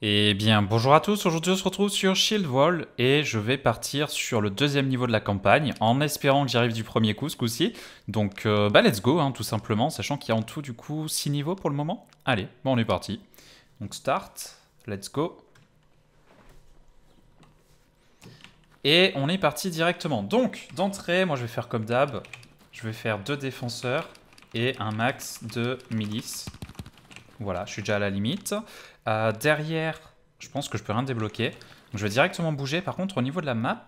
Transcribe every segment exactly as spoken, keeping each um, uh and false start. Eh bien bonjour à tous, aujourd'hui on se retrouve sur Shield Wall et je vais partir sur le deuxième niveau de la campagne en espérant que j'y arrive du premier coup ce coup-ci. Donc euh, bah let's go hein, tout simplement, sachant qu'il y a en tout du coup six niveaux pour le moment. Allez, bon on est parti. Donc start, let's go. Et on est parti directement. Donc d'entrée, moi je vais faire comme d'hab, je vais faire deux défenseurs et un max de milice. Voilà, je suis déjà à la limite. Euh, derrière, je pense que je peux rien débloquer. Donc, je vais directement bouger. Par contre, au niveau de la map...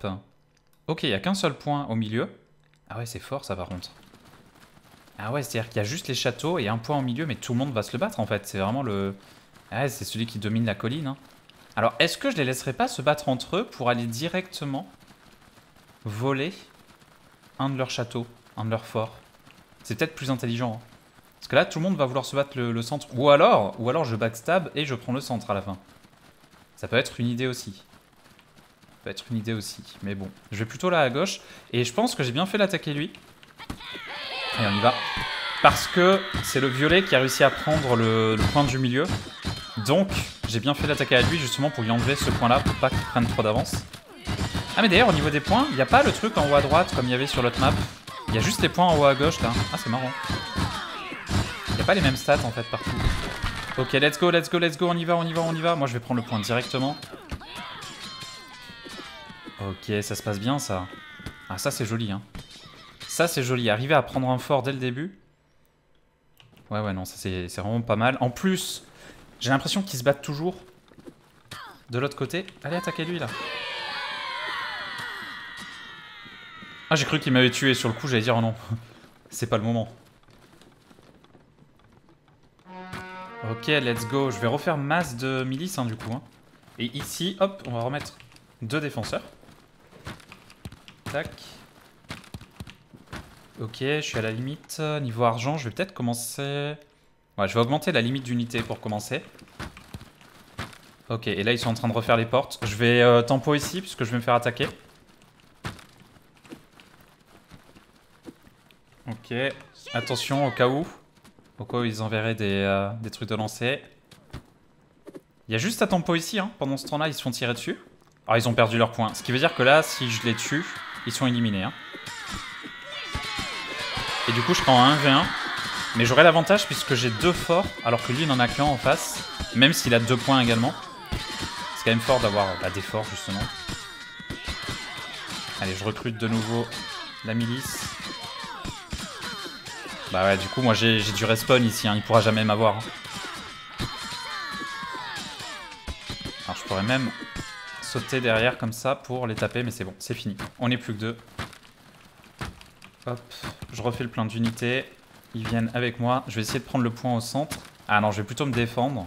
Ok, il n'y a qu'un seul point au milieu. Ah ouais, c'est fort ça par contre. Ah ouais, c'est-à-dire qu'il y a juste les châteaux et un point au milieu, mais tout le monde va se le battre en fait. C'est vraiment le... Ah ouais, c'est celui qui domine la colline. Hein. Alors, est-ce que je les laisserai pas se battre entre eux pour aller directement voler un de leurs châteaux, un de leurs forts? C'est peut-être plus intelligent. Hein. Parce que là, tout le monde va vouloir se battre le, le centre. Ou alors, ou alors je backstab et je prends le centre à la fin. Ça peut être une idée aussi. Ça peut être une idée aussi. Mais bon, je vais plutôt là à gauche. Et je pense que j'ai bien fait l'attaquer lui. Et on y va. Parce que c'est le violet qui a réussi à prendre le, le point du milieu. Donc, j'ai bien fait l'attaquer à lui justement pour lui enlever ce point-là, pour pas qu'il prenne trop d'avance. Ah mais d'ailleurs, au niveau des points, il n'y a pas le truc en haut à droite comme il y avait sur l'autre map. Il y a juste les points en haut à gauche là. Ah c'est marrant. Y a pas les mêmes stats en fait partout. Ok, let's go, let's go, let's go, on y va, on y va, on y va. Moi je vais prendre le point directement. Ok, ça se passe bien ça. Ah ça c'est joli hein. Ça c'est joli, arriver à prendre un fort dès le début. Ouais ouais non, ça c'est vraiment pas mal. En plus, j'ai l'impression qu'ils se battent toujours de l'autre côté. Allez, attaquez-lui là. Ah j'ai cru qu'il m'avait tué sur le coup, j'allais dire oh non. C'est pas le moment. Ok, let's go. Je vais refaire masse de milice hein, du coup. Hein. Et ici, hop, on va remettre deux défenseurs. Tac. Ok, je suis à la limite. Niveau argent, je vais peut-être commencer... Ouais, je vais augmenter la limite d'unité pour commencer. Ok, et là, ils sont en train de refaire les portes. Je vais euh, tempo ici, puisque je vais me faire attaquer. Ok, attention au cas où. Pourquoi ils enverraient des, euh, des trucs de lancer. Il y a juste à tempo ici, hein. Pendant ce temps-là, ils se font tirer dessus. Alors, ils ont perdu leur point. Ce qui veut dire que là, si je les tue, ils sont éliminés. Hein. Et du coup, je prends un v un. Mais j'aurai l'avantage puisque j'ai deux forts, alors que lui, il n'en a qu'un en face. Même s'il a deux points également. C'est quand même fort d'avoir bah, des forts, justement. Allez, je recrute de nouveau la milice. Bah ouais, du coup, moi j'ai du respawn ici, hein, il pourra jamais m'avoir. Hein. Alors je pourrais même sauter derrière comme ça pour les taper, mais c'est bon, c'est fini. On n'est plus que deux. Hop, je refais le plein d'unités. Ils viennent avec moi. Je vais essayer de prendre le point au centre. Ah non, je vais plutôt me défendre.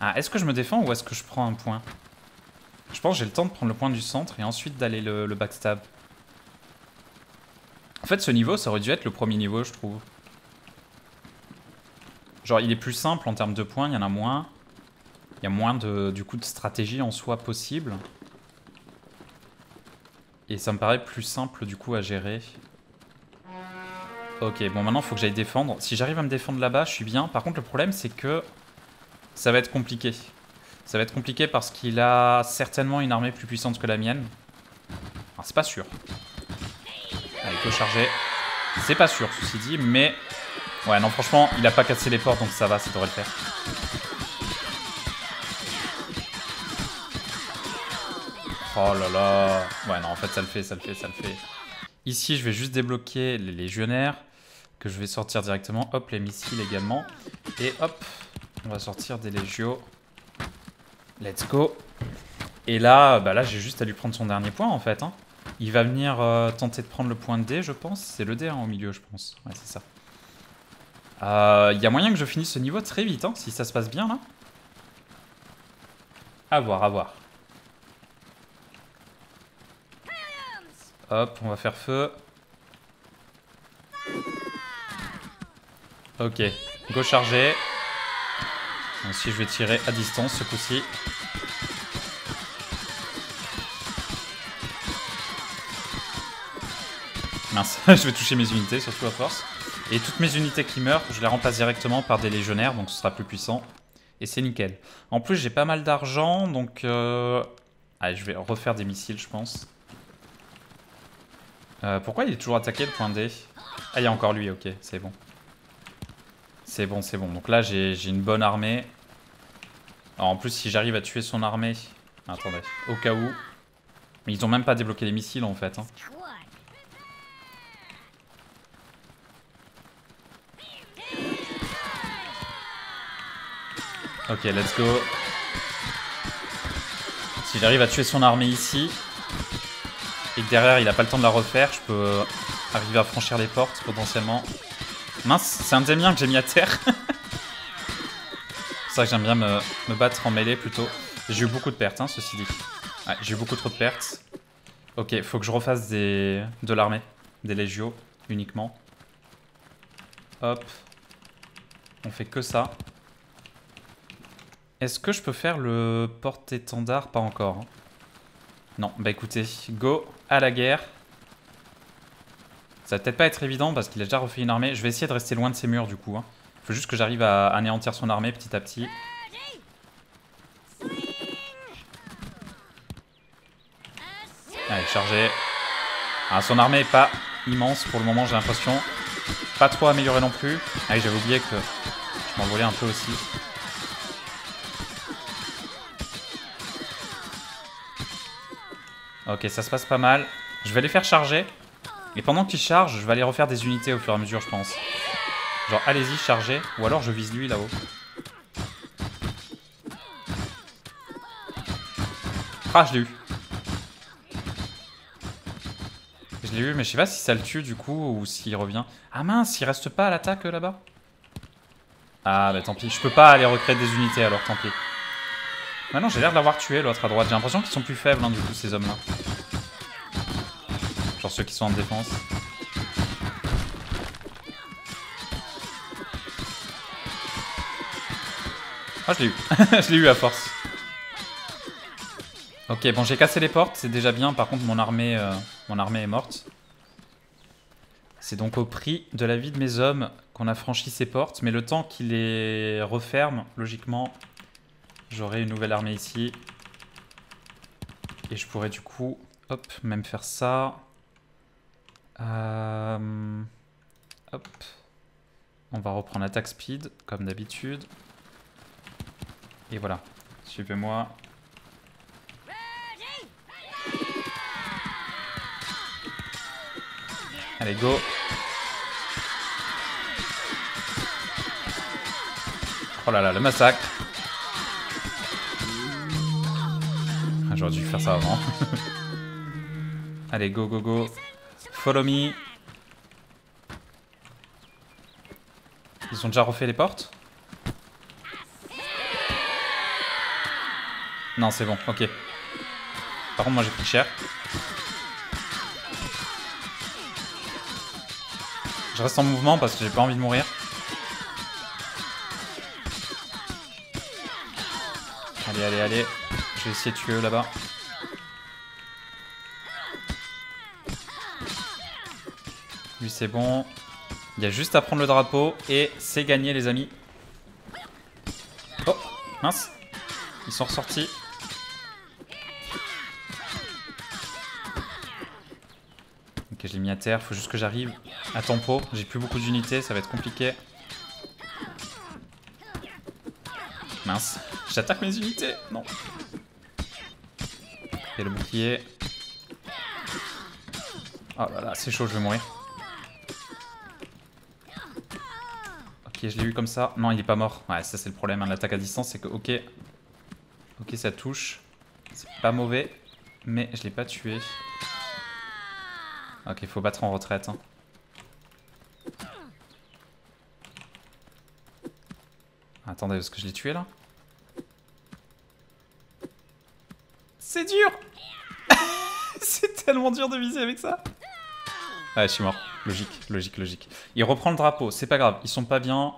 Ah, est-ce que je me défends ou est-ce que je prends un point? Je pense que j'ai le temps de prendre le point du centre et ensuite d'aller le, le backstab. En fait, ce niveau, ça aurait dû être le premier niveau, je trouve. Genre, il est plus simple en termes de points, il y en a moins. Il y a moins de, du coup de stratégie en soi possible. Et ça me paraît plus simple du coup à gérer. Ok, bon maintenant il faut que j'aille défendre. Si j'arrive à me défendre là-bas, je suis bien. Par contre, le problème c'est que ça va être compliqué. Ça va être compliqué parce qu'il a certainement une armée plus puissante que la mienne. Enfin, c'est pas sûr. Allez, il peut charger. C'est pas sûr, ceci dit, mais... Ouais, non, franchement, il a pas cassé les portes, donc ça va, ça devrait le faire. Oh là là. Ouais, non, en fait, ça le fait, ça le fait, ça le fait. Ici, je vais juste débloquer les légionnaires, que je vais sortir directement. Hop, les missiles également. Et hop, on va sortir des légios. Let's go. Et là, bah là, j'ai juste à lui prendre son dernier point, en fait. Hein. Il va venir euh, tenter de prendre le point D, je pense. C'est le D hein, au milieu, je pense. Ouais, c'est ça. Il euh, y a moyen que je finisse ce niveau très vite, hein, si ça se passe bien, là. À voir, à voir. Hop, on va faire feu. Ok, go chargé. Ensuite, je vais tirer à distance, ce coup-ci. Mince, je vais toucher mes unités, surtout à force. Et toutes mes unités qui meurent, je les remplace directement par des légionnaires, donc ce sera plus puissant. et c'est nickel. En plus, j'ai pas mal d'argent, donc euh... allez, je vais refaire des missiles, je pense. Euh, pourquoi il est toujours attaqué, le point D? Ah, il y a encore lui, ok, c'est bon. C'est bon, c'est bon. Donc là, j'ai une bonne armée. Alors, en plus, si j'arrive à tuer son armée... Attendez, au cas où. Mais ils ont même pas débloqué les missiles, en fait. Hein. Ok, let's go. Si j'arrive à tuer son armée ici... Et que derrière, il n'a pas le temps de la refaire. Je peux arriver à franchir les portes, potentiellement. Mince, c'est un des miens que j'ai mis à terre. C'est vrai que j'aime bien me, me battre en mêlée, plutôt. J'ai eu beaucoup de pertes, hein, ceci dit. Ouais, j'ai eu beaucoup trop de pertes. Ok, faut que je refasse des, de l'armée. Des légios, uniquement. Hop. On fait que ça. Est-ce que je peux faire le porte-étendard? Pas encore. Hein. Non, bah écoutez, go à la guerre. Ça va peut-être pas être évident parce qu'il a déjà refait une armée. Je vais essayer de rester loin de ses murs du coup. Hein. Faut juste que j'arrive à anéantir son armée petit à petit. Allez, chargé. Ah, son armée est pas immense pour le moment, j'ai l'impression. Pas trop améliorée non plus. Ah oui, j'avais oublié que je m'envolais un peu aussi. Ok, ça se passe pas mal. Je vais les faire charger. Et pendant qu'ils chargent, je vais aller refaire des unités au fur et à mesure, je pense. Genre, allez-y, chargez. Ou alors, je vise lui, là-haut. Ah, je l'ai eu. Je l'ai eu, mais je sais pas si ça le tue, du coup, ou s'il revient. Ah mince, il reste pas à l'attaque, là-bas. Ah, bah tant pis. Je peux pas aller recréer des unités, alors tant pis. Maintenant, j'ai l'air de l'avoir tué, l'autre à droite. J'ai l'impression qu'ils sont plus faibles, hein, du coup, ces hommes-là. Genre ceux qui sont en défense. Ah, je l'ai eu. Je l'ai eu à force. Ok, bon, j'ai cassé les portes, c'est déjà bien. Par contre, mon armée, euh, mon armée est morte. C'est donc au prix de la vie de mes hommes qu'on a franchi ces portes. Mais le temps qu'ils les referment, logiquement... J'aurai une nouvelle armée ici. Et je pourrais du coup, hop, même faire ça. Euh, hop. On va reprendre l'attaque speed, comme d'habitude. Et voilà. Suivez-moi. Allez, go. Oh là là, le massacre. J'aurais dû faire ça avant. Allez, go, go, go. Follow me. Ils ont déjà refait les portes? Non, c'est bon, ok. Par contre, moi, j'ai pris cher. Je reste en mouvement parce que j'ai pas envie de mourir. Allez, allez, allez. Je vais essayer de tuer eux là-bas. Lui c'est bon. Il y a juste à prendre le drapeau et c'est gagné les amis. Oh mince. Ils sont ressortis. Ok, je l'ai mis à terre, faut juste que j'arrive à tempo. J'ai plus beaucoup d'unités, ça va être compliqué. Mince. J'attaque mes unités. Non. Et le bouclier. Oh là là, c'est chaud, je vais mourir. Ok, je l'ai eu comme ça. Non, il est pas mort. Ouais, ça c'est le problème. Hein. L'attaque à distance, c'est que ok. Ok, ça touche. C'est pas mauvais. Mais je l'ai pas tué. Ok, faut battre en retraite. Hein. Attendez, est-ce que je l'ai tué là? C'est dur. C'est tellement dur de viser avec ça. Ouais, je suis mort. Logique, logique, logique. Il reprend le drapeau, c'est pas grave. Ils sont pas bien.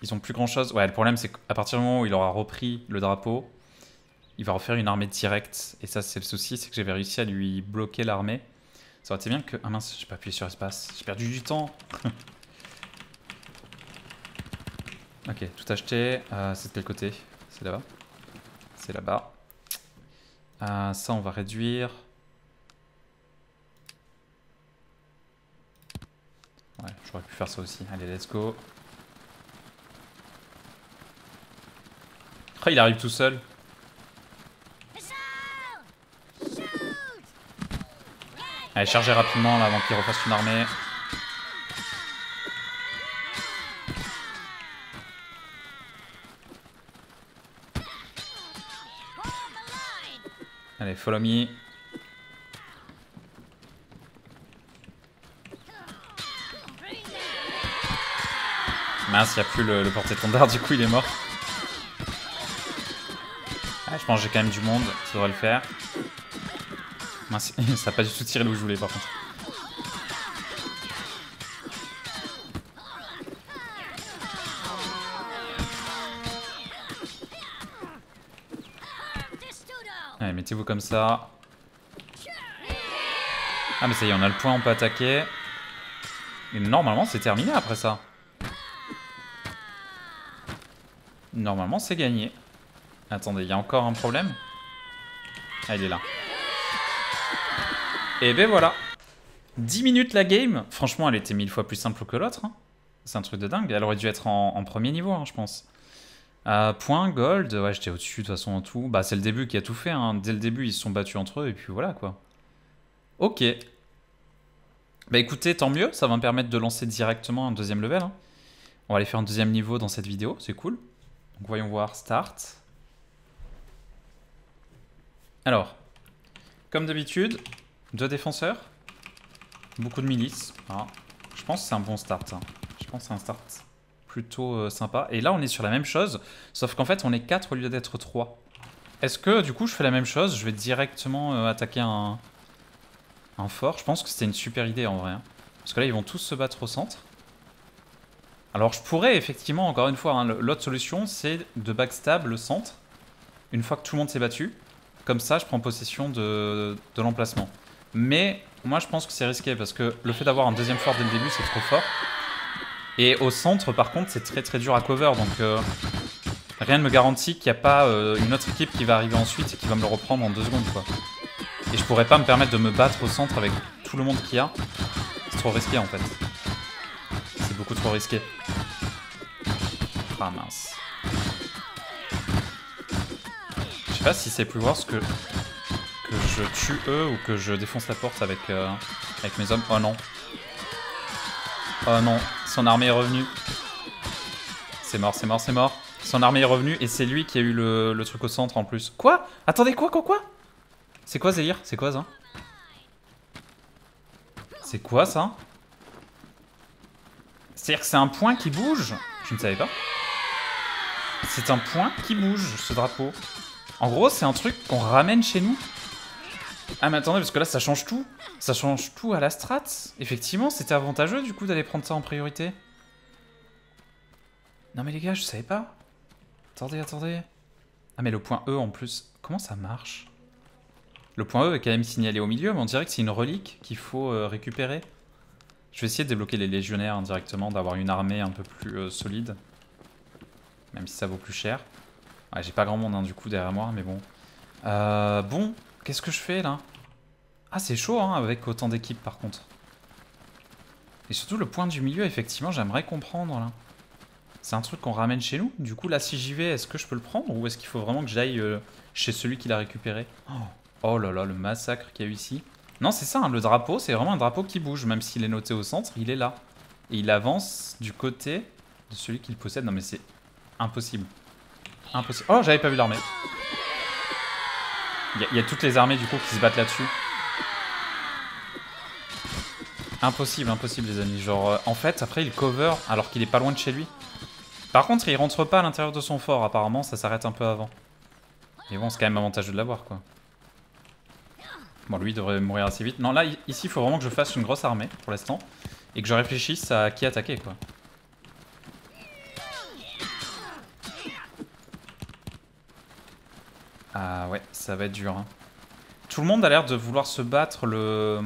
Ils ont plus grand chose. Ouais, le problème c'est qu'à partir du moment où il aura repris le drapeau, il va refaire une armée directe. Et ça c'est le souci, c'est que j'avais réussi à lui bloquer l'armée. Ça aurait été bien que... Ah mince, j'ai pas appuyé sur espace. J'ai perdu du temps. Ok, tout acheté. Euh, c'est de quel côté? C'est là-bas. C'est là-bas. Euh, ça, on va réduire. Ouais, j'aurais pu faire ça aussi. Allez, let's go. Ah, il arrive tout seul. Allez, chargez rapidement là, avant qu'il refasse une armée. Allez, follow me. Mince, il n'y a plus le, le porte-étendard, du coup il est mort. Ah, je pense que j'ai quand même du monde, ça devrait le faire. Mince, ça n'a pas du tout tiré là où je voulais par contre. Allez, mettez-vous comme ça. Ah mais ça y est, on a le point, on peut attaquer. Et normalement c'est terminé après ça. Normalement, c'est gagné. Attendez, il y a encore un problème? Ah, il est là. Et ben voilà. dix minutes la game. Franchement, elle était mille fois plus simple que l'autre. Hein. C'est un truc de dingue. Elle aurait dû être en, en premier niveau, hein, je pense. Euh, point, gold. Ouais, j'étais au-dessus de toute façon en tout. Bah, c'est le début qui a tout fait. Hein. Dès le début, ils se sont battus entre eux. Et puis voilà, quoi. Ok. Bah écoutez, tant mieux. Ça va me permettre de lancer directement un deuxième level. Hein. On va aller faire un deuxième niveau dans cette vidéo. C'est cool. Donc voyons voir, start. Alors, comme d'habitude, deux défenseurs, beaucoup de milices. Ah, je pense que c'est un bon start. Hein. Je pense que c'est un start plutôt euh, sympa. Et là, on est sur la même chose, sauf qu'en fait, on est quatre au lieu d'être trois. Est-ce que, du coup, je fais la même chose? Je vais directement euh, attaquer un, un fort. Je pense que c'était une super idée, en vrai. Hein. Parce que là, ils vont tous se battre au centre. Alors je pourrais effectivement, encore une fois, hein, l'autre solution c'est de backstab le centre, une fois que tout le monde s'est battu, comme ça je prends possession de, de l'emplacement. Mais moi je pense que c'est risqué parce que le fait d'avoir un deuxième fort dès le début c'est trop fort. Et au centre par contre c'est très très dur à cover, donc euh, rien ne me garantit qu'il n'y a pas euh, une autre équipe qui va arriver ensuite et qui va me le reprendre en deux secondes quoi. Et je pourrais pas me permettre de me battre au centre avec tout le monde qu'il y a, c'est trop risqué en fait. Beaucoup trop risqué. Ah mince. Je sais pas si c'est plus worse que que je tue eux ou que je défonce la porte avec euh, avec mes hommes. Oh non. Oh non. Son armée est revenue. C'est mort, c'est mort, c'est mort. Son armée est revenue et c'est lui qui a eu le, le truc au centre en plus. Quoi? Attendez, quoi, quoi, quoi? C'est quoi Zélire? C'est quoi ça? C'est quoi ça? C'est-à-dire que c'est un point qui bouge? Je ne savais pas. C'est un point qui bouge, ce drapeau. En gros, c'est un truc qu'on ramène chez nous. Ah mais attendez, parce que là, ça change tout. Ça change tout à la strat. Effectivement, c'était avantageux, du coup, d'aller prendre ça en priorité. Non mais les gars, je savais pas. Attendez, attendez. Ah mais le point E, en plus. Comment ça marche? Le point E est quand même signalé au milieu, mais on dirait que c'est une relique qu'il faut récupérer. Je vais essayer de débloquer les légionnaires hein, directement, d'avoir une armée un peu plus euh, solide. Même si ça vaut plus cher. Ouais, j'ai pas grand monde hein, du coup derrière moi, mais bon. Euh, bon, qu'est-ce que je fais là? Ah, c'est chaud hein, avec autant d'équipes par contre. Et surtout le point du milieu, effectivement, j'aimerais comprendre là. C'est un truc qu'on ramène chez nous. Du coup, là, si j'y vais, est-ce que je peux le prendre? Ou est-ce qu'il faut vraiment que j'aille euh, chez celui qui l'a récupéré? Oh, oh là là, le massacre qu'il y a eu ici. Non, c'est ça, hein, le drapeau, c'est vraiment un drapeau qui bouge. Même s'il est noté au centre, il est là. Et il avance du côté de celui qu'il possède. Non mais c'est impossible. Impossible. Oh, j'avais pas vu l'armée. Il y, y a toutes les armées du coup qui se battent là-dessus. Impossible, impossible les amis. Genre, euh, en fait, après il cover alors qu'il est pas loin de chez lui. Par contre, il rentre pas à l'intérieur de son fort. Apparemment, ça s'arrête un peu avant. Mais bon, c'est quand même avantageux de l'avoir quoi. Bon, lui, il devrait mourir assez vite. Non, là, ici, il faut vraiment que je fasse une grosse armée, pour l'instant. Et que je réfléchisse à qui attaquer, quoi. Ah ouais, ça va être dur. Hein. Tout le monde a l'air de vouloir se battre le...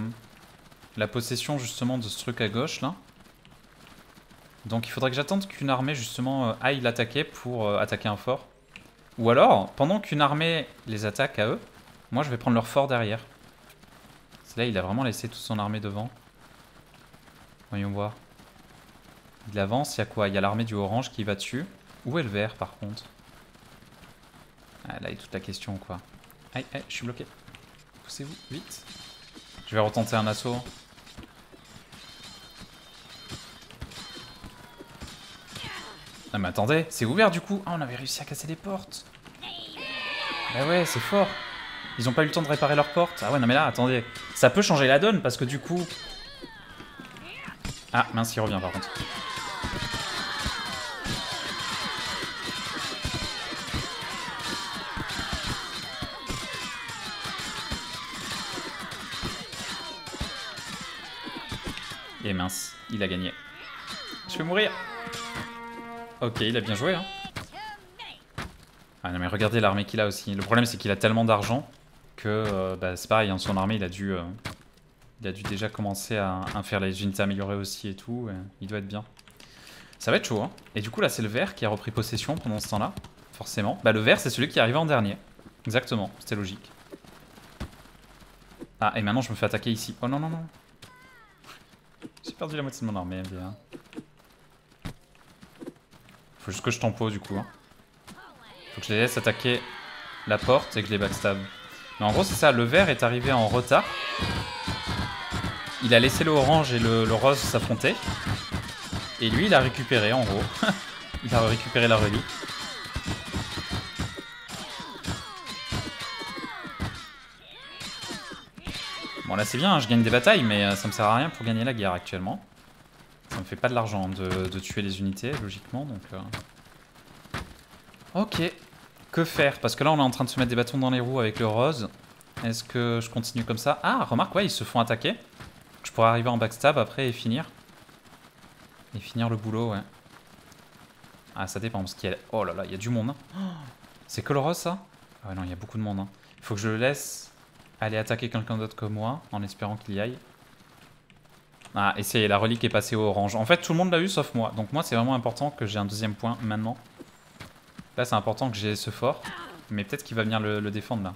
la possession, justement, de ce truc à gauche, là. Donc il faudrait que j'attende qu'une armée justement aille l'attaquer pour euh, attaquer un fort. Ou alors, pendant qu'une armée les attaque à eux, moi je vais prendre leur fort derrière. Parce que là il a vraiment laissé toute son armée devant. Voyons voir. Il avance, il y a quoi? Il y a l'armée du orange qui va dessus. Où est le vert par contre? Ah, là il y a toute la question quoi. Aïe, aïe, je suis bloqué. Poussez-vous, vite. Je vais retenter un assaut. Ah mais attendez, c'est ouvert du coup. Ah, on avait réussi à casser les portes. Bah ouais, c'est fort. Ils ont pas eu le temps de réparer leurs portes. Ah ouais, non mais là, attendez. Ça peut changer la donne parce que du coup... Ah mince, il revient par contre. Et mince, il a gagné. Je vais mourir. Ok, il a bien joué, hein. Ah non mais regardez l'armée qu'il a aussi. Le problème c'est qu'il a tellement d'argent que euh, bah, c'est pareil, hein, son armée il a dû, euh, il a dû déjà commencer à, à faire les unités améliorées aussi et tout. Et il doit être bien. Ça va être chaud, hein. Et du coup là c'est le vert qui a repris possession pendant ce temps-là, forcément. Bah le vert c'est celui qui est arrivé en dernier. Exactement, c'était logique. Ah et maintenant je me fais attaquer ici. Oh non non non. J'ai perdu la moitié de mon armée, bien. Faut juste que je tempo du coup. Hein. Faut que je les laisse attaquer la porte et que je les backstab. Mais en gros c'est ça, le vert est arrivé en retard. Il a laissé le orange et le, le rose s'affronter. Et lui il a récupéré en gros. Il a récupéré la relique. Bon là c'est bien, hein, je gagne des batailles mais ça me sert à rien pour gagner la guerre actuellement. Ça me fait pas de l'argent de, de tuer les unités, logiquement, donc... Euh... Ok, que faire? Parce que là, on est en train de se mettre des bâtons dans les roues avec le rose. Est-ce que je continue comme ça? Ah, remarque, ouais, ils se font attaquer. Je pourrais arriver en backstab après et finir. Et finir le boulot, ouais. Ah, ça dépend, parce qu'il y a... Oh là là, il y a du monde, hein. Oh, c'est que le rose, ça? Ah ouais, non, il y a beaucoup de monde, hein. Il faut que je le laisse aller attaquer quelqu'un d'autre que moi, en espérant qu'il y aille. Ah, et c'est la relique est passée au orange. En fait, tout le monde l'a eu sauf moi. Donc moi, c'est vraiment important que j'ai un deuxième point maintenant. Là, c'est important que j'ai ce fort. Mais peut-être qu'il va venir le, le défendre, là.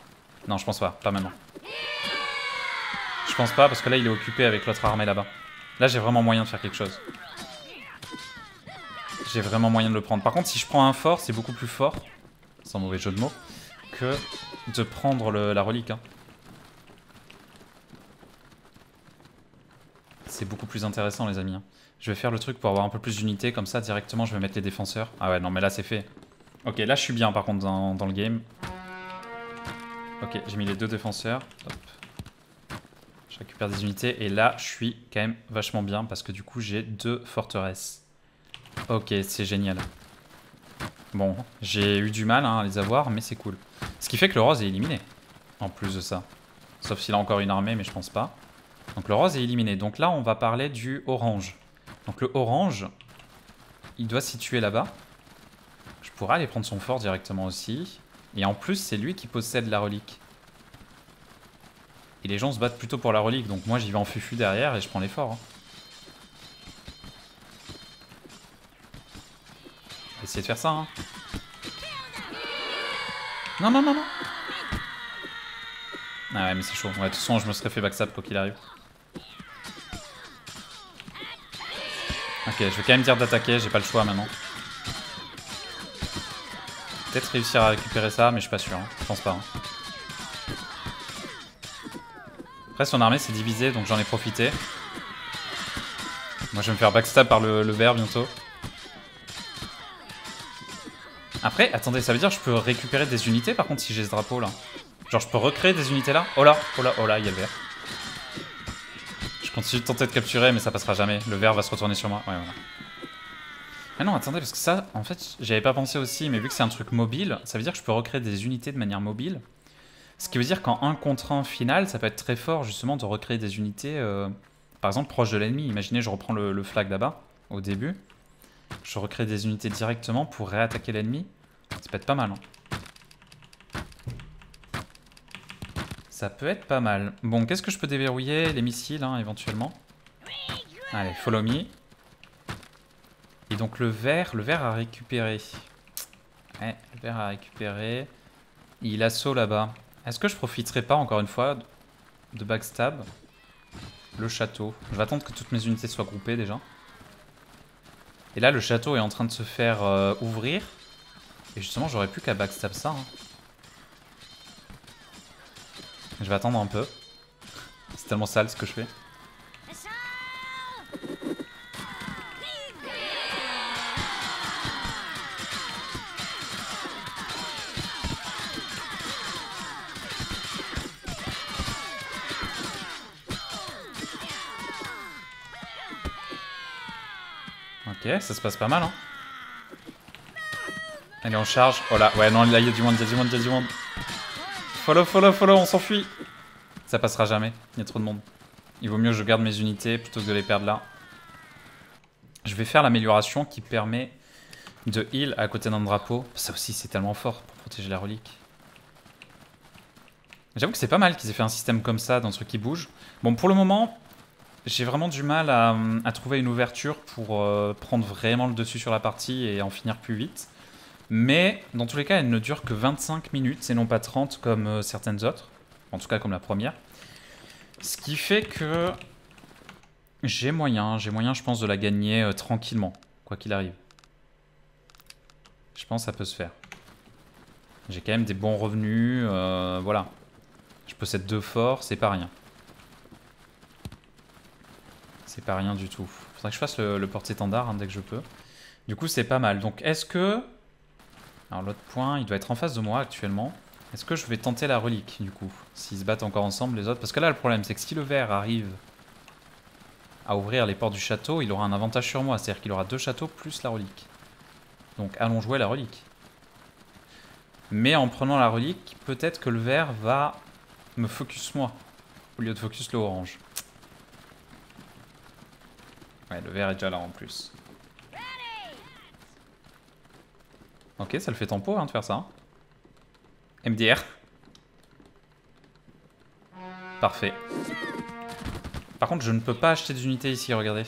Non, je pense pas. Pas maintenant. Je pense pas, parce que là, il est occupé avec l'autre armée là-bas. Là, là j'ai vraiment moyen de faire quelque chose. J'ai vraiment moyen de le prendre. Par contre, si je prends un fort, c'est beaucoup plus fort, sans mauvais jeu de mots, que de prendre le, la relique, hein. C'est beaucoup plus intéressant les amis. Je vais faire le truc pour avoir un peu plus d'unité. Comme ça directement je vais mettre les défenseurs. Ah ouais non mais là c'est fait. Ok là je suis bien par contre dans, dans le game. Ok j'ai mis les deux défenseurs. Hop. Je récupère des unités. Et là je suis quand même vachement bien. Parce que du coup j'ai deux forteresses. Ok c'est génial. Bon j'ai eu du mal hein, à les avoir mais c'est cool. Ce qui fait que le rose est éliminé. En plus de ça. Sauf s'il a encore une armée mais je pense pas. Donc le rose est éliminé. Donc là, on va parler du orange. Donc le orange, il doit se situer là-bas. Je pourrais aller prendre son fort directement aussi. Et en plus, c'est lui qui possède la relique. Et les gens se battent plutôt pour la relique. Donc moi, j'y vais en fufu derrière et je prends les forts. Hein. Essayez de faire ça. Hein. Non, non, non, non. Ah ouais, mais c'est chaud. Ouais, de toute façon, je me serais fait backstab quoi qu'il arrive. Ok, je vais quand même dire d'attaquer, j'ai pas le choix maintenant. Peut-être réussir à récupérer ça, mais je suis pas sûr, hein. Je pense pas. Hein. Après, son armée s'est divisée, donc j'en ai profité. Moi, je vais me faire backstab par le, le vert bientôt. Après, attendez, ça veut dire que je peux récupérer des unités par contre si j'ai ce drapeau là. Genre, je peux recréer des unités là? Oh là, oh là, oh là, il y a le vert. Je continue de tenter de capturer, mais ça passera jamais. Le vert va se retourner sur moi. Ouais, voilà. Ah non, attendez, parce que ça, en fait, j'avais pas pensé aussi, mais vu que c'est un truc mobile, ça veut dire que je peux recréer des unités de manière mobile. Ce qui veut dire qu'en un contre un final, ça peut être très fort, justement, de recréer des unités, euh, par exemple, proche de l'ennemi. Imaginez, je reprends le, le flag là-bas, au début. Je recrée des unités directement pour réattaquer l'ennemi. Ça peut être pas mal, hein. Ça peut être pas mal. Bon, qu'est-ce que je peux déverrouiller? Les missiles, hein, éventuellement. Allez, follow me. Et donc le vert, le vert a récupéré. Ouais, le vert a récupéré. Il assaut là-bas. Est-ce que je profiterai pas encore une fois de backstab le château? Je vais attendre que toutes mes unités soient groupées déjà. Et là le château est en train de se faire euh, ouvrir. Et justement j'aurais plus qu'à backstab ça. Hein. Je vais attendre un peu. C'est tellement sale ce que je fais. Ok, ça se passe pas mal, hein. Elle est en charge. Oh là, ouais, non, là, il y a du monde, il y a du monde, il y a du monde. Follow, follow, follow, on s'enfuit. Ça passera jamais, il y a trop de monde. Il vaut mieux que je garde mes unités plutôt que de les perdre là. Je vais faire l'amélioration qui permet de heal à côté d'un drapeau. Ça aussi, c'est tellement fort pour protéger la relique. J'avoue que c'est pas mal qu'ils aient fait un système comme ça, d'un truc qui bouge. Bon, pour le moment... J'ai vraiment du mal à, à trouver une ouverture pour euh, prendre vraiment le dessus sur la partie et en finir plus vite. Mais dans tous les cas, elle ne dure que vingt-cinq minutes et non pas trente comme euh, certaines autres. En tout cas comme la première. Ce qui fait que j'ai moyen, j'ai moyen je pense de la gagner euh, tranquillement, quoi qu'il arrive. Je pense que ça peut se faire. J'ai quand même des bons revenus, euh, voilà. Je possède deux forts, c'est pas rien. C'est pas rien du tout. Faudrait que je fasse le, le porte-étendard hein, dès que je peux. Du coup, c'est pas mal. Donc, est-ce que... Alors, l'autre point, il doit être en face de moi actuellement. Est-ce que je vais tenter la relique, du coup? S'ils se battent encore ensemble, les autres. Parce que là, le problème, c'est que si le vert arrive à ouvrir les portes du château, il aura un avantage sur moi. C'est-à-dire qu'il aura deux châteaux plus la relique. Donc, allons jouer la relique. Mais en prenant la relique, peut-être que le vert va me focus moi, au lieu de focus le orange. Ouais, le vert est déjà là en plus. Ok, ça le fait tempo hein, de faire ça. M D R. Parfait. Par contre, je ne peux pas acheter des unités ici, regardez.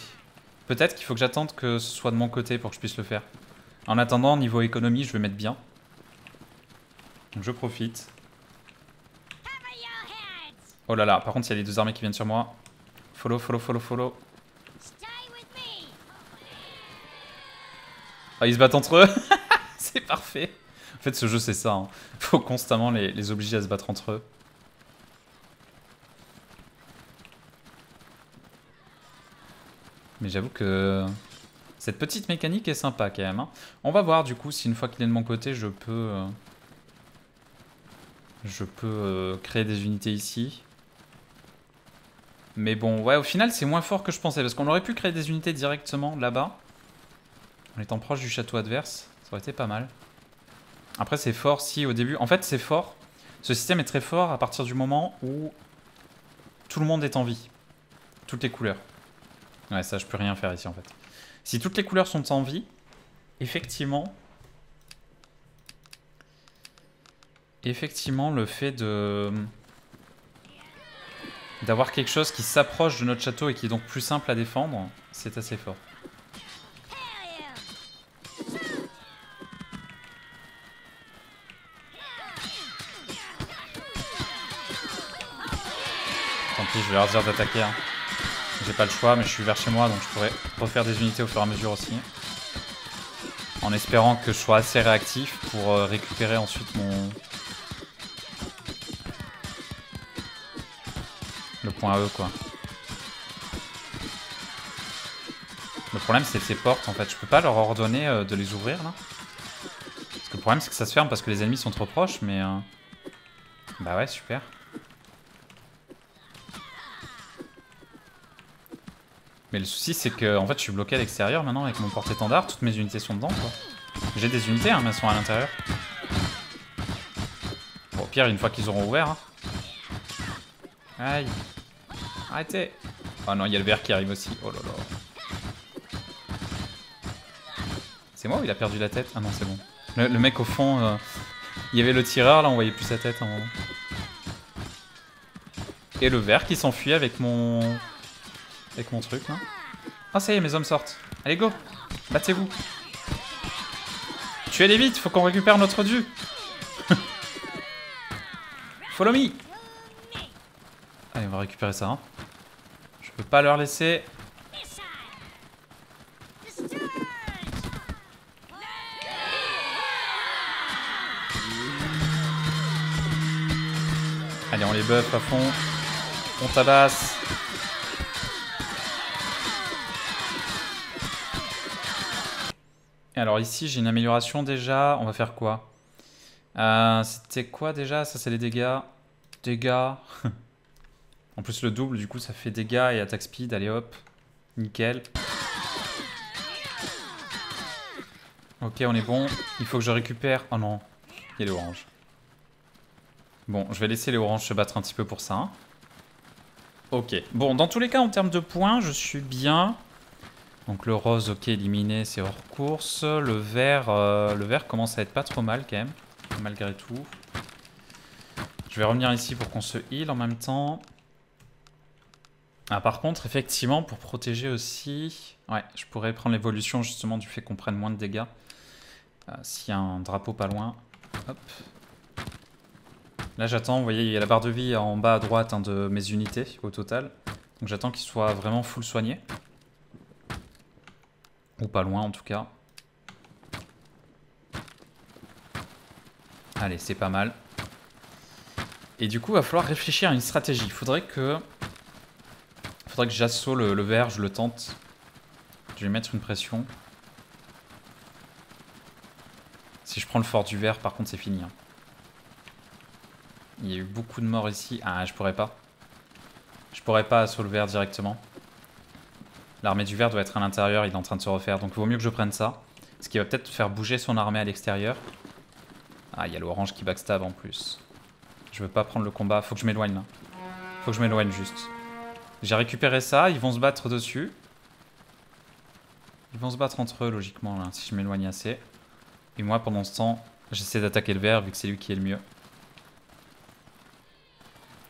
Peut-être qu'il faut que j'attende que ce soit de mon côté pour que je puisse le faire. En attendant, niveau économie, je vais mettre bien. Donc je profite. Oh là là, par contre, il y a les deux armées qui viennent sur moi. Follow, follow, follow, follow. Ah, ils se battent entre eux. C'est parfait. En fait, ce jeu, c'est ça. Hein. Faut constamment les, les obliger à se battre entre eux. Mais j'avoue que cette petite mécanique est sympa quand même. Hein. On va voir du coup si une fois qu'il est de mon côté, je peux... Euh, je peux euh, créer des unités ici. Mais bon, ouais, au final, c'est moins fort que je pensais. Parce qu'on aurait pu créer des unités directement là-bas. En étant proche du château adverse, ça aurait été pas mal. Après, c'est fort si au début... En fait, c'est fort. Ce système est très fort à partir du moment où tout le monde est en vie. Toutes les couleurs. Ouais, ça, je peux rien faire ici, en fait. Si toutes les couleurs sont en vie, effectivement... Effectivement, le fait de... D'avoir quelque chose qui s'approche de notre château et qui est donc plus simple à défendre, c'est assez fort. Je vais leur dire d'attaquer. Hein. J'ai pas le choix, mais je suis vers chez moi, donc je pourrais refaire des unités au fur et à mesure aussi. En espérant que je sois assez réactif pour récupérer ensuite mon... Le point à eux, quoi. Le problème, c'est ces portes, en fait. Je peux pas leur ordonner de les ouvrir, là. Parce que le problème, c'est que ça se ferme parce que les ennemis sont trop proches, mais... Euh... Bah ouais, super. Mais le souci, c'est que en fait, je suis bloqué à l'extérieur maintenant avec mon porte-étendard. Toutes mes unités sont dedans, quoi. J'ai des unités, hein, mais elles sont à l'intérieur. Bon, au pire, une fois qu'ils auront ouvert. Hein. Aïe. Arrêtez. Oh non, il y a le vert qui arrive aussi. Oh là là. C'est moi ou il a perdu la tête? Ah non, c'est bon. Le, le mec au fond, euh, il y avait le tireur, là, on voyait plus sa tête à un moment. Et le vert qui s'enfuit avec mon... Avec mon truc là. Ah ça y est, mes hommes sortent. Allez go. Battez-vous. Tuez-les vite, faut qu'on récupère notre dû. Follow me. Allez, on va récupérer ça. Hein. Je peux pas leur laisser. Allez, on les buff à fond. On tabasse. Alors ici, j'ai une amélioration déjà. On va faire quoi? euh, C'était quoi déjà? Ça, c'est les dégâts. Dégâts. En plus, le double, du coup, ça fait dégâts et attaque speed. Allez, hop. Nickel. Ok, on est bon. Il faut que je récupère... Oh non. Il y a l'orange. Bon, je vais laisser les oranges se battre un petit peu pour ça. Hein. Ok. Bon, dans tous les cas, en termes de points, je suis bien. Donc le rose, ok, éliminé, c'est hors course. Le vert, euh, le vert commence à être pas trop mal quand même, malgré tout. Je vais revenir ici pour qu'on se heal en même temps. Ah, par contre, effectivement, pour protéger aussi... Ouais, je pourrais prendre l'évolution justement du fait qu'on prenne moins de dégâts. Euh, s'il y a un drapeau pas loin. Hop. Là j'attends, vous voyez il y a la barre de vie en bas à droite hein, de mes unités au total. Donc j'attends qu'ils soient vraiment full soignés. Ou pas loin en tout cas. Allez c'est pas mal. Et du coup il va falloir réfléchir à une stratégie. Il faudrait que... Il faudrait que j'assaut le, le vert, je le tente. Je vais lui mettre une pression. Si je prends le fort du vert par contre c'est fini. Hein. Il y a eu beaucoup de morts ici. Ah, je pourrais pas. Je pourrais pas assaut le vert directement. L'armée du vert doit être à l'intérieur. Il est en train de se refaire. Donc, il vaut mieux que je prenne ça. Ce qui va peut-être faire bouger son armée à l'extérieur. Ah, il y a l'orange qui backstab en plus. Je veux pas prendre le combat. Faut que je m'éloigne là. Faut que je m'éloigne juste. J'ai récupéré ça. Ils vont se battre dessus. Ils vont se battre entre eux, logiquement, là, si je m'éloigne assez. Et moi, pendant ce temps, j'essaie d'attaquer le vert vu que c'est lui qui est le mieux.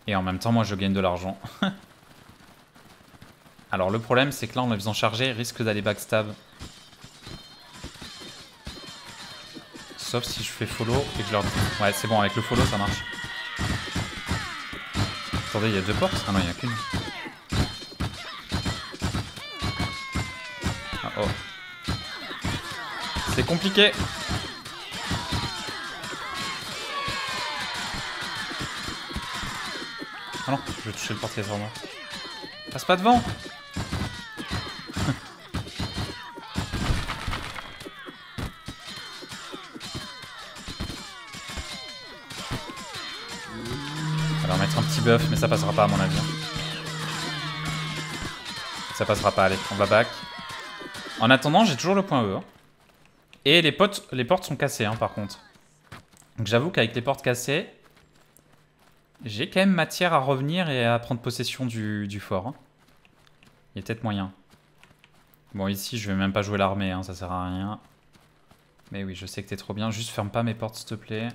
Et en même temps, moi, je gagne de l'argent. Alors, le problème, c'est que là, en les faisant charger, ils risquent d'aller backstab. Sauf si je fais follow et que je leur dis... Ouais, c'est bon, avec le follow, ça marche. Attendez, il y a deux portes? Ah non, il n'y a qu'une. Ah oh. C'est compliqué. Ah non, je vais toucher le portier vraiment. Passe pas devant. Alors mettre un petit buff, mais ça passera pas à mon avis. Ça passera pas, allez, on va back. En attendant, j'ai toujours le point E. Hein. Et les, potes, les portes sont cassées, hein, par contre. Donc j'avoue qu'avec les portes cassées... J'ai quand même matière à revenir et à prendre possession du, du fort. Hein. Il y a peut-être moyen. Bon, ici, je vais même pas jouer l'armée, hein, ça sert à rien. Mais oui, je sais que t'es trop bien. Juste ferme pas mes portes, s'il te plaît.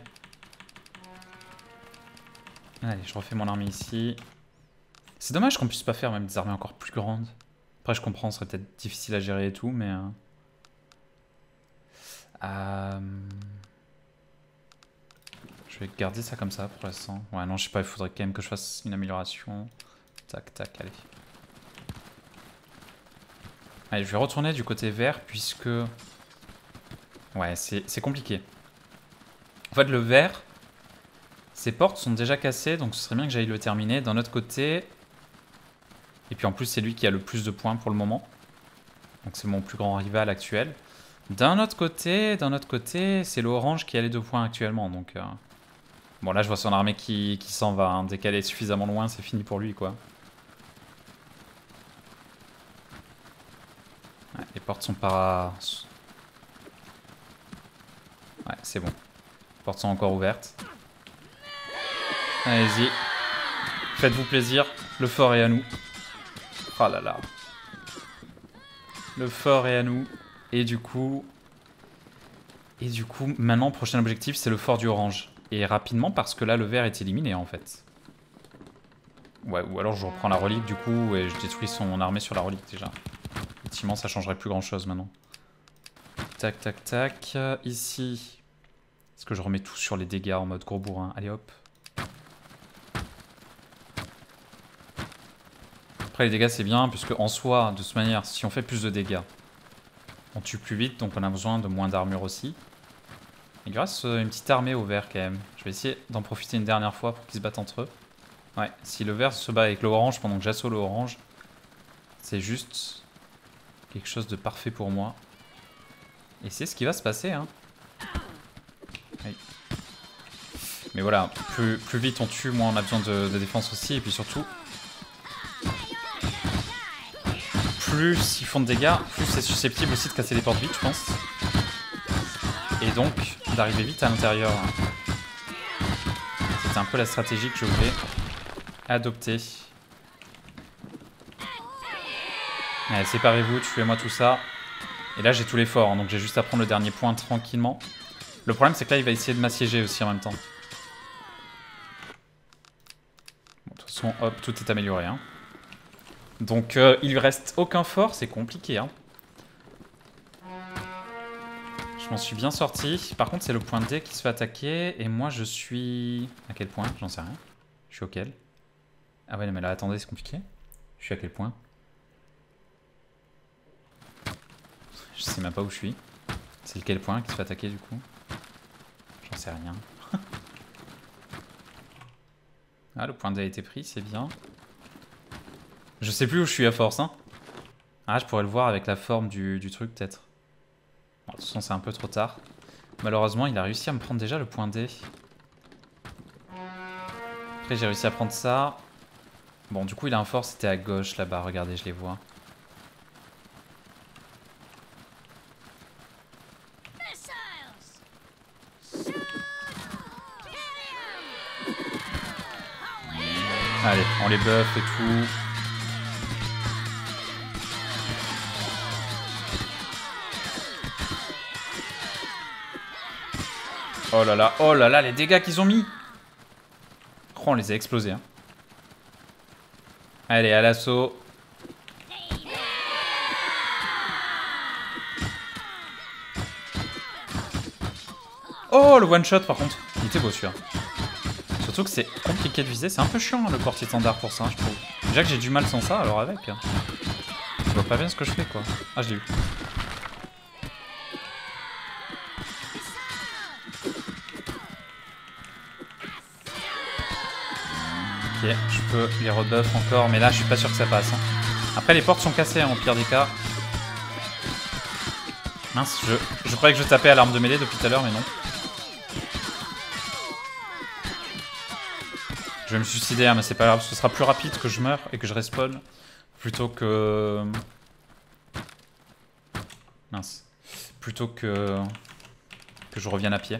Allez, je refais mon armée ici. C'est dommage qu'on puisse pas faire même des armées encore plus grandes. Après, je comprends, ce serait peut-être difficile à gérer et tout, mais... Euh... Euh... Je vais garder ça comme ça pour l'instant. Ouais, non, je sais pas, il faudrait quand même que je fasse une amélioration. Tac, tac, allez. Allez, je vais retourner du côté vert puisque... Ouais, c'est compliqué. En fait, le vert, ses portes sont déjà cassées, donc ce serait bien que j'aille le terminer. D'un autre côté... Et puis en plus, c'est lui qui a le plus de points pour le moment. Donc c'est mon plus grand rival actuel. D'un autre côté, d'un autre côté, c'est l'orange qui a les deux points actuellement, donc... Euh... Bon, là, je vois son armée qui, qui s'en va. Hein. Dès qu'elle est suffisamment loin, c'est fini pour lui, quoi. Ouais, les portes sont pas... Ouais, c'est bon. Les portes sont encore ouvertes. Allez-y. Faites-vous plaisir. Le fort est à nous. Oh là là. Le fort est à nous. Et du coup... Et du coup, maintenant, prochain objectif, c'est le fort du orange. Et rapidement, parce que là, le vert est éliminé, en fait. Ouais, ou alors je reprends la relique, du coup, et je détruis son armée sur la relique, déjà. Effectivement, ça changerait plus grand-chose, maintenant. Tac, tac, tac. Ici. Est-ce que je remets tout sur les dégâts en mode gros bourrin? Allez hop. Après les dégâts c'est bien, puisque en soi, de toute manière, si on fait plus de dégâts, on tue plus vite, donc on a besoin de moins d'armure aussi. Et grâce à une petite armée au vert quand même. Je vais essayer d'en profiter une dernière fois pour qu'ils se battent entre eux. Ouais, si le vert se bat avec l'orange pendant que j'assaut le orange, c'est juste quelque chose de parfait pour moi. Et c'est ce qui va se passer, hein. Oui. Mais voilà, plus, plus vite on tue, moins on a besoin de, de défense aussi. Et puis surtout, plus ils font de dégâts, plus c'est susceptible aussi de casser les portes vite, je pense. Et donc, d'arriver vite à l'intérieur. C'était un peu la stratégie que je voulais adopter. Allez, séparez-vous, tuez-moi tout ça. Et là, j'ai tout l'effort, hein, donc j'ai juste à prendre le dernier point tranquillement. Le problème, c'est que là, il va essayer de m'assiéger aussi en même temps. Bon, de toute façon, hop, tout est amélioré, hein. Donc, euh, il reste aucun fort, c'est compliqué, hein. Je m'en suis bien sorti. Par contre, c'est le point D qui se fait attaquer. Et moi, je suis... À quel point? J'en sais rien. Je suis auquel? Ah ouais, mais là, attendez, c'est compliqué. Je suis à quel point? Je sais même pas où je suis. C'est lequel point qui se fait attaquer, du coup? J'en sais rien. Ah, le point D a été pris, c'est bien. Je sais plus où je suis à force, hein. Ah, je pourrais le voir avec la forme du, du truc, peut-être. De toute façon, c'est un peu trop tard. Malheureusement, il a réussi à me prendre déjà le point D. Après, j'ai réussi à prendre ça. Bon, du coup, il a un fort, c'était à gauche, là-bas. Regardez, je les vois. Allez, on les buff et tout. Oh là là, oh là là, les dégâts qu'ils ont mis! Oh, on les a explosés, hein. Allez, à l'assaut. Oh, le one-shot, par contre. Il était beau, celui-là. Surtout que c'est compliqué de viser. C'est un peu chiant, hein, le portier standard pour ça, hein, je trouve. Déjà que j'ai du mal sans ça, alors avec. Hein. Je vois pas bien ce que je fais, quoi. Ah, je l'ai eu. Ok, je peux les rebuff encore, mais là je suis pas sûr que ça passe. Hein. Après les portes sont cassées, hein, au pire des cas. Mince, je, je croyais que je tapais à l'arme de mêlée depuis tout à l'heure, mais non. Je vais me suicider, hein, mais c'est pas grave, ce sera plus rapide que je meurs et que je respawn, plutôt que... Mince. Plutôt que... que je revienne à pied.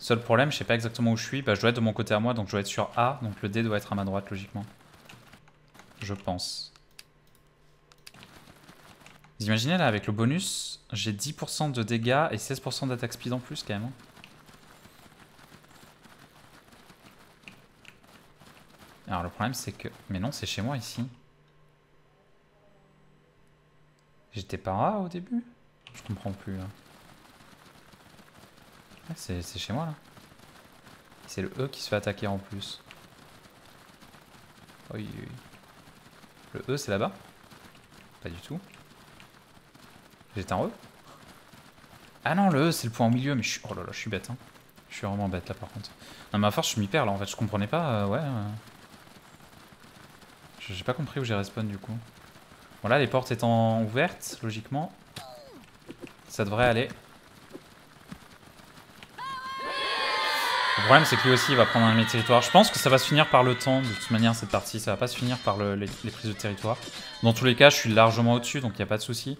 Seul problème, je sais pas exactement où je suis. Bah, je dois être de mon côté à moi, donc je dois être sur A. Donc le D doit être à ma droite, logiquement. Je pense. Vous imaginez, là, avec le bonus, j'ai dix pour cent de dégâts et seize pour cent d'attaque speed en plus, quand même. Alors le problème, c'est que... Mais non, c'est chez moi, ici. J'étais par A au début? Je comprends plus, là. C'est chez moi là. C'est le E qui se fait attaquer en plus. Oui, oui. Le E c'est là-bas? Pas du tout. J'étais en E? Ah non, le E c'est le point au milieu, mais je suis... Oh là là, je suis bête, hein. Je suis vraiment bête là par contre. Non mais à force je m'y perds là en fait, je comprenais pas, euh, ouais. Euh... J'ai pas compris où j'ai respawn du coup. Bon là les portes étant ouvertes, logiquement, ça devrait aller. Le problème c'est que lui aussi il va prendre un de mes territoires. Je pense que ça va se finir par le temps. De toute manière cette partie ça va pas se finir par le, les, les prises de territoire. Dans tous les cas je suis largement au dessus donc il n'y a pas de souci.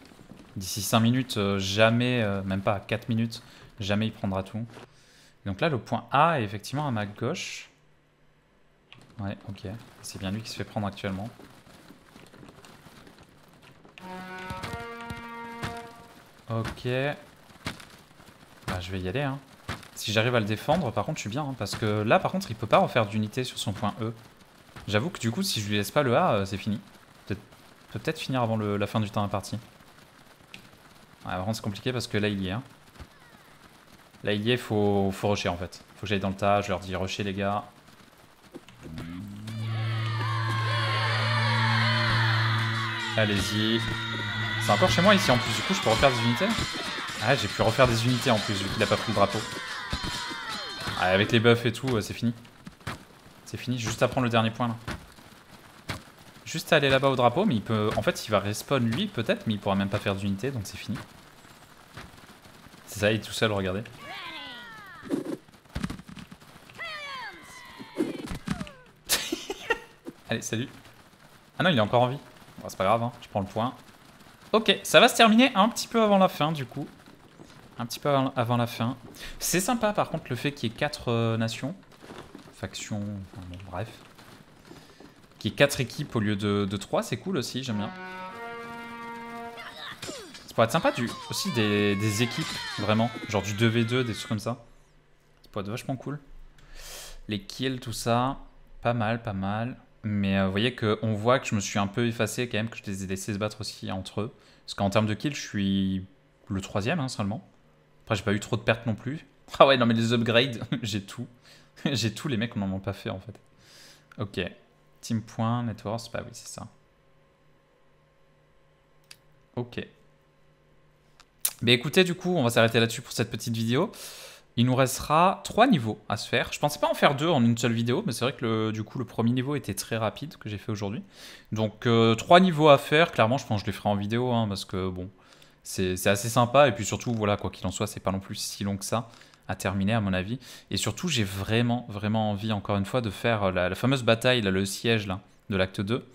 D'ici cinq minutes euh, jamais, euh, même pas quatre minutes, jamais il prendra tout. Et donc là le point A est effectivement à ma gauche. Ouais ok, c'est bien lui qui se fait prendre actuellement. Ok. Bah je vais y aller hein. Si j'arrive à le défendre, par contre, je suis bien. Hein, parce que là, par contre, il peut pas refaire d'unité sur son point E. J'avoue que du coup, si je lui laisse pas le A, euh, c'est fini. Peut-être peut-être finir avant le, la fin du temps imparti. Ouais, vraiment c'est compliqué parce que là il y est. Hein. Là il y est, faut, faut rusher en fait. Faut que j'aille dans le tas, je leur dis rusher les gars. Allez-y. C'est encore chez moi ici en plus, du coup je peux refaire des unités. Ah j'ai pu refaire des unités en plus vu qu'il a pas pris le drapeau. Ah, avec les buffs et tout, c'est fini. C'est fini, juste à prendre le dernier point là. Juste à aller là-bas au drapeau, mais il peut. En fait, il va respawn lui peut-être, mais il pourra même pas faire d'unité, donc c'est fini. C'est ça, il est tout seul, regardez. Allez, salut. Ah non, il est encore en vie. Bon, c'est pas grave, hein. Je prends le point. Ok, ça va se terminer un petit peu avant la fin du coup. Un petit peu avant la fin. C'est sympa par contre le fait qu'il y ait quatre euh, nations. Factions, enfin, bon, bref. Qui est quatre équipes au lieu de, de trois, c'est cool aussi, j'aime bien. Ça pourrait être sympa du, aussi des, des équipes, vraiment. Genre du deux v deux, des trucs comme ça. Ça pourrait être vachement cool. Les kills, tout ça. Pas mal, pas mal. Mais euh, vous voyez qu'on voit que je me suis un peu effacé quand même, que je les ai laissés se battre aussi entre eux. Parce qu'en termes de kills, je suis le troisième hein, seulement. Après, j'ai pas eu trop de pertes non plus. Ah ouais, non mais les upgrades, j'ai tout. J'ai tout, les mecs, on n'en a pas fait en fait. Ok. Team point, networks, bah oui c'est ça. Ok. Mais écoutez du coup on va s'arrêter là-dessus pour cette petite vidéo. Il nous restera trois niveaux à se faire. Je pensais pas en faire deux en une seule vidéo, mais c'est vrai que le, du coup le premier niveau était très rapide que j'ai fait aujourd'hui. Donc euh, trois niveaux à faire, clairement je pense que je les ferai en vidéo hein, parce que bon c'est assez sympa et puis surtout voilà quoi qu'il en soit c'est pas non plus si long que ça. À terminer à mon avis et surtout j'ai vraiment vraiment envie encore une fois de faire la, la fameuse bataille là, le siège là de l'acte deux.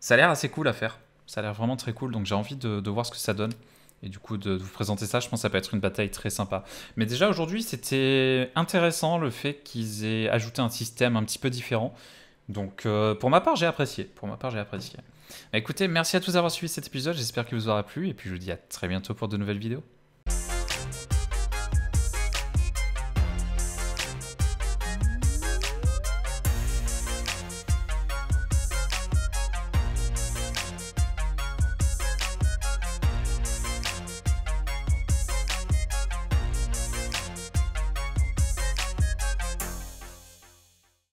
Ça a l'air assez cool à faire, ça a l'air vraiment très cool donc j'ai envie de, de voir ce que ça donne et du coup de, de vous présenter ça. Je pense que ça peut être une bataille très sympa mais déjà aujourd'hui c'était intéressant le fait qu'ils aient ajouté un système un petit peu différent donc euh, pour ma part j'ai apprécié pour ma part j'ai apprécié. Écoutez merci à tous d'avoir suivi cet épisode, j'espère qu'il vous aura plu et puis je vous dis à très bientôt pour de nouvelles vidéos.